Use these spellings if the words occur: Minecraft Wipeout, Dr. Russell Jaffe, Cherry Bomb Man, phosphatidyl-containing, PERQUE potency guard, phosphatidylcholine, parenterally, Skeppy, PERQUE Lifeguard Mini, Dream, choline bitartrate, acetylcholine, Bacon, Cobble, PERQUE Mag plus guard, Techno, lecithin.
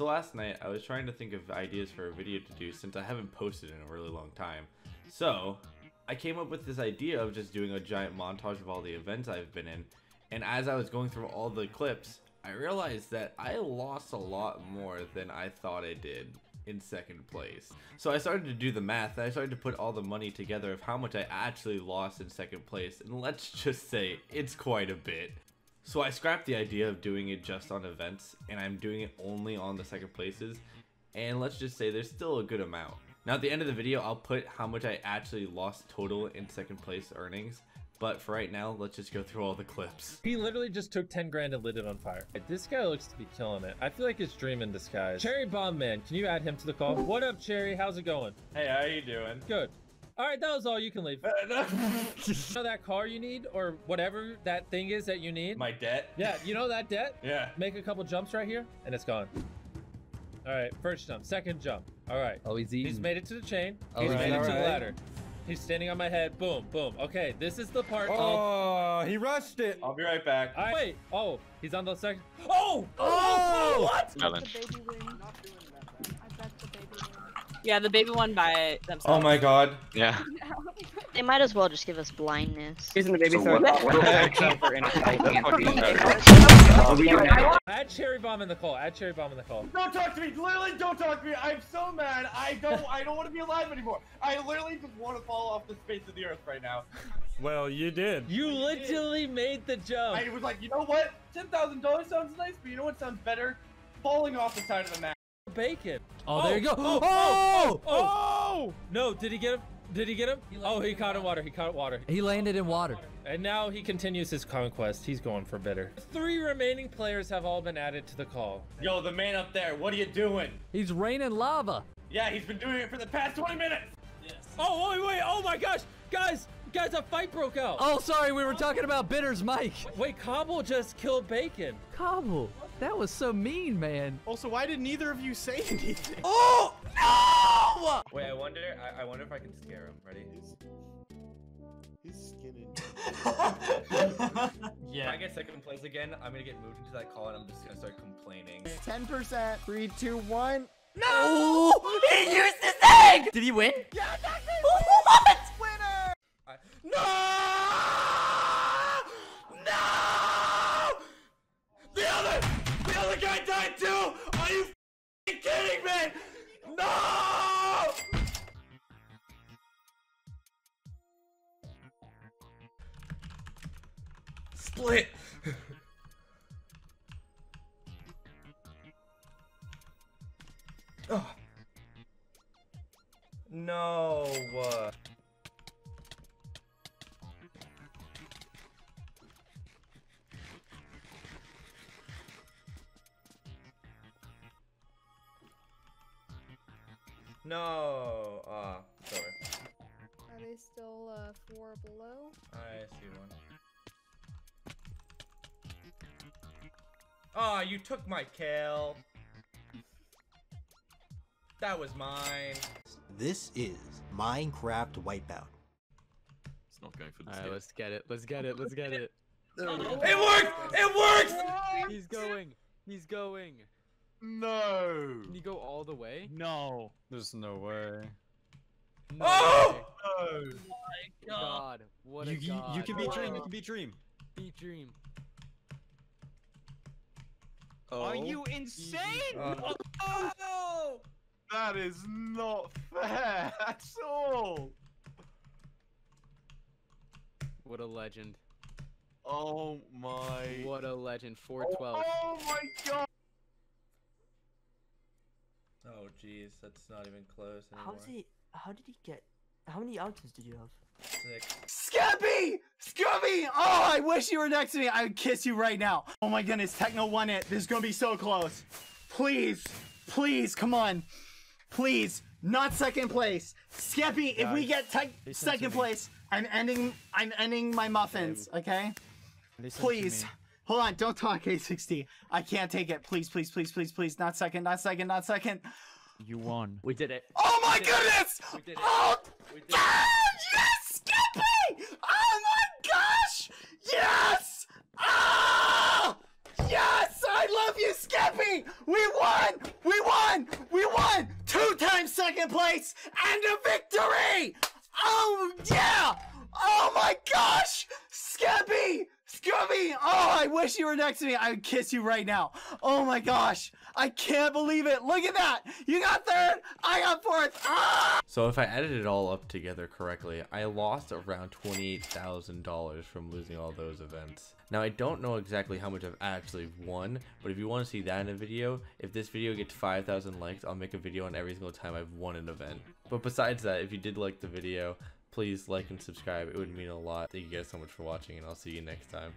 So last night I was trying to think of ideas for a video to do since I haven't posted in a really long time. So I came up with this idea of just doing a giant montage of all the events I've been in, and as I was going through all the clips, I realized that I lost a lot more than I thought I did in second place. So I started to do the math, and I started to put all the money together of how much I actually lost in second place, and let's just say it's quite a bit. So I scrapped the idea of doing it just on events, and I'm doing it only on the second places, and let's just say there's still a good amount. Now at the end of the video, I'll put how much I actually lost total in second place earnings. But for right now, let's just go through all the clips. He literally just took 10 grand and lit it on fire. This guy looks to be killing it. I feel like it's Dream in disguise. Cherry Bomb Man, can you add him to the call? What up, Cherry? How's it going? Hey, how you doing? Good. All right, that was all. You can leave. You know that car you need, or whatever that thing is that you need? My debt? Yeah, you know that debt? Yeah. Make a couple jumps right here, and it's gone. All right, first jump, second jump. All right. Oh, he's eating. He's made it to the chain. All he's right, made it to right. the ladder. He's standing on my head. Boom, boom. Okay, this is the part. Oh, he rushed it. I'll be right back. Right. Wait. Oh, he's on the second. Oh! Oh! What? Yeah, the baby won by themselves. Oh my god. Yeah. They might as well just give us blindness. Using the baby sword. Add Cherry Bomb in the call. Add Cherry Bomb in the call. Don't talk to me. Literally, don't talk to me. I'm so mad. I don't want to be alive anymore. I literally just want to fall off the face of the earth right now. Well, you did. You literally made the jump. I was like, you know what? $10,000 sounds nice, but you know what sounds better? Falling off the side of the map. Bacon. Oh, there you go. Oh! Oh! Oh! No, did he get him? Did he get him? He caught in water. He caught water. He landed in water. And now he continues his conquest. He's going for bitter. 3 remaining players have all been added to the call. Yo, the man up there, what are you doing? He's raining lava. Yeah, he's been doing it for the past 20 minutes. Yes. Oh, wait, wait. Oh, my gosh. Guys, a fight broke out. Oh, sorry. We were talking about bitters, Mike. Wait, Cobble just killed Bacon. Cobble? That was so mean, man. Also, why did neither of you say anything? Oh, no! Wait, I wonder if I can scare him. Ready? He's skinning. Yeah. If I get second place again, I'm gonna get moved into that call and I'm just gonna start complaining. 10%. 3, 2, 1. No! Oh, he used his egg! Did he win? Yeah, that's it! What? Winner! No! No! The other guy died too! Are you f***ing kidding me? No! Split! Oh. No! No! Ah, sorry. Are they still 4 below? I see one. Ah, oh, you took my kale. That was mine. This is Minecraft Wipeout. It's not going for this. Alright, let's get it. Let's get it. Let's get it. It worked! It worked! He's going. He's going. No. Can you go all the way? No. There's no way. No. Oh! No. Oh my god. What a god. You can be Dream. You can be Dream. Be Dream. Oh. Are you insane? Oh, no. That is not fair at all. What a legend. Oh my. What a legend. 412. Oh my god. Oh geez, that's not even close anymore. How many ounces did you have? 6. Skeppy! Skeppy! Oh, I wish you were next to me. I would kiss you right now. Oh my goodness, Techno won it. This is gonna be so close. Please, please, come on. Please, not second place. Skeppy, if we get second place, I'm ending my muffins, okay? Please. Hold on, don't talk, A60. I can't take it. Please, please, please, please, please. Not second, not second, not second. You won. We did it. Oh my goodness! We did it. Oh, we did it. Yes, Skeppy! Oh my gosh! Yes! Ah! Yes! I love you, Skeppy! Yay! We won! We won! We won! 2-time second place and a victory! Oh, yeah! Oh, my gosh! Skeppy! Skeppy! Oh, I wish you were next to me. I would kiss you right now. Oh, my gosh. I can't believe it. Look at that. You got third. I got fourth. Ah! So if I added it all up together correctly, I lost around $28,000 from losing all those events. Now, I don't know exactly how much I've actually won, but if you want to see that in a video, if this video gets 5,000 likes, I'll make a video on every single time I've won an event. But besides that, if you did like the video, please like and subscribe. It would mean a lot. Thank you guys so much for watching, and I'll see you next time.